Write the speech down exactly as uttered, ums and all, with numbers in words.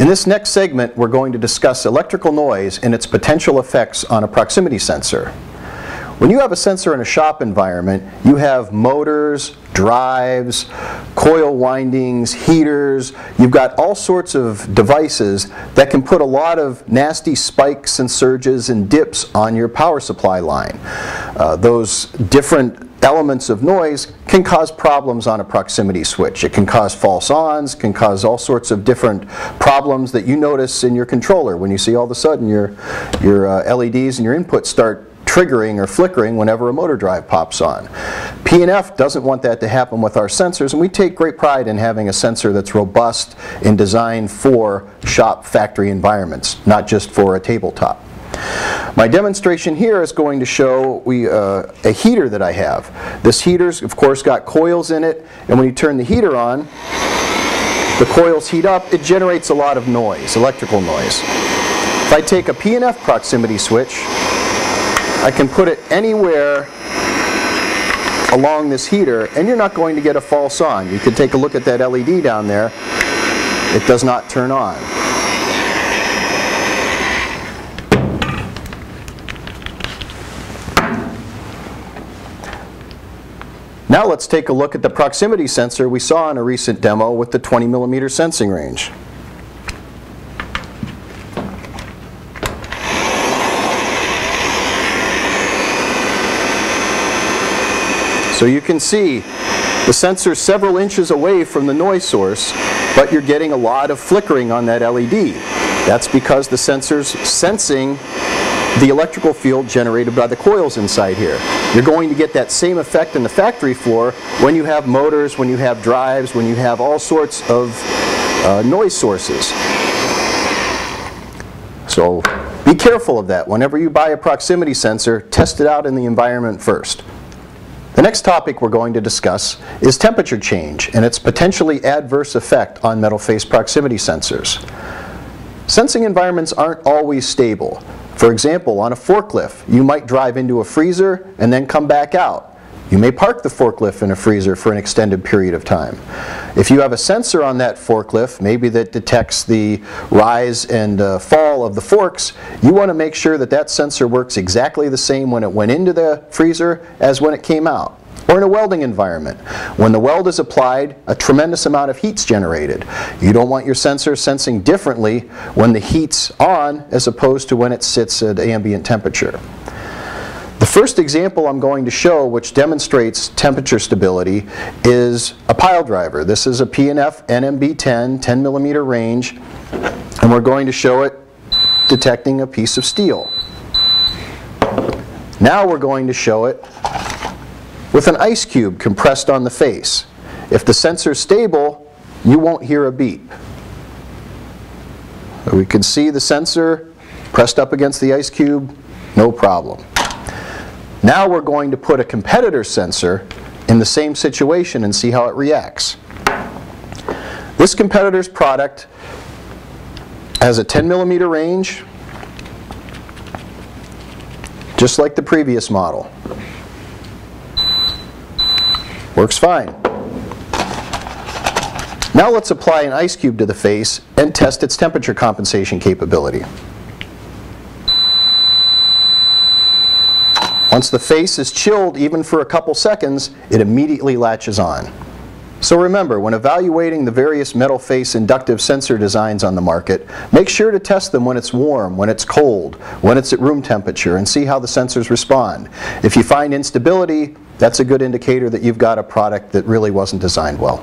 In this next segment, we're going to discuss electrical noise and its potential effects on a proximity sensor. When you have a sensor in a shop environment, you have motors, drives, coil windings, heaters. You've got all sorts of devices that can put a lot of nasty spikes and surges and dips on your power supply line. Uh, those different elements of noise can cause problems on a proximity switch. It can cause false ons, can cause all sorts of different problems that you notice in your controller when you see all of a sudden your, your uh, L E Ds and your inputs start triggering or flickering whenever a motor drive pops on. P N F doesn't want that to happen with our sensors, and we take great pride in having a sensor that's robust and designed for shop factory environments, not just for a tabletop. My demonstration here is going to show we, uh, a heater that I have. This heater's of course got coils in it, and when you turn the heater on, the coils heat up, it generates a lot of noise, electrical noise. If I take a P N F proximity switch, I can put it anywhere along this heater and you're not going to get a false on. You can take a look at that L E D down there. It does not turn on. Now let's take a look at the proximity sensor we saw in a recent demo with the twenty millimeter sensing range. So you can see the sensor's several inches away from the noise source, but you're getting a lot of flickering on that L E D. That's because the sensor's sensing the electrical field generated by the coils inside here. You're going to get that same effect in the factory floor when you have motors, when you have drives, when you have all sorts of uh, noise sources. So be careful of that. Whenever you buy a proximity sensor, test it out in the environment first. The next topic we're going to discuss is temperature change and its potentially adverse effect on metal face proximity sensors. Sensing environments aren't always stable. For example, on a forklift, you might drive into a freezer and then come back out. You may park the forklift in a freezer for an extended period of time. If you have a sensor on that forklift, maybe that detects the rise and uh, fall of the forks, you want to make sure that that sensor works exactly the same when it went into the freezer as when it came out. Or in a welding environment. When the weld is applied, a tremendous amount of heat's generated. You don't want your sensor sensing differently when the heat's on as opposed to when it sits at ambient temperature. The first example I'm going to show, which demonstrates temperature stability, is a pile driver. This is a P N F N M B ten, ten millimeter range, and we're going to show it detecting a piece of steel. Now we're going to show it with an ice cube compressed on the face. If the sensor's stable, you won't hear a beep. So we can see the sensor pressed up against the ice cube, no problem. Now we're going to put a competitor sensor in the same situation and see how it reacts. This competitor's product has a ten millimeter range, just like the previous model. Works fine. Now let's apply an ice cube to the face and test its temperature compensation capability. Once the face is chilled, even for a couple seconds, it immediately latches on. So remember, when evaluating the various metal face inductive sensor designs on the market, make sure to test them when it's warm, when it's cold, when it's at room temperature, and see how the sensors respond. If you find instability, that's a good indicator that you've got a product that really wasn't designed well.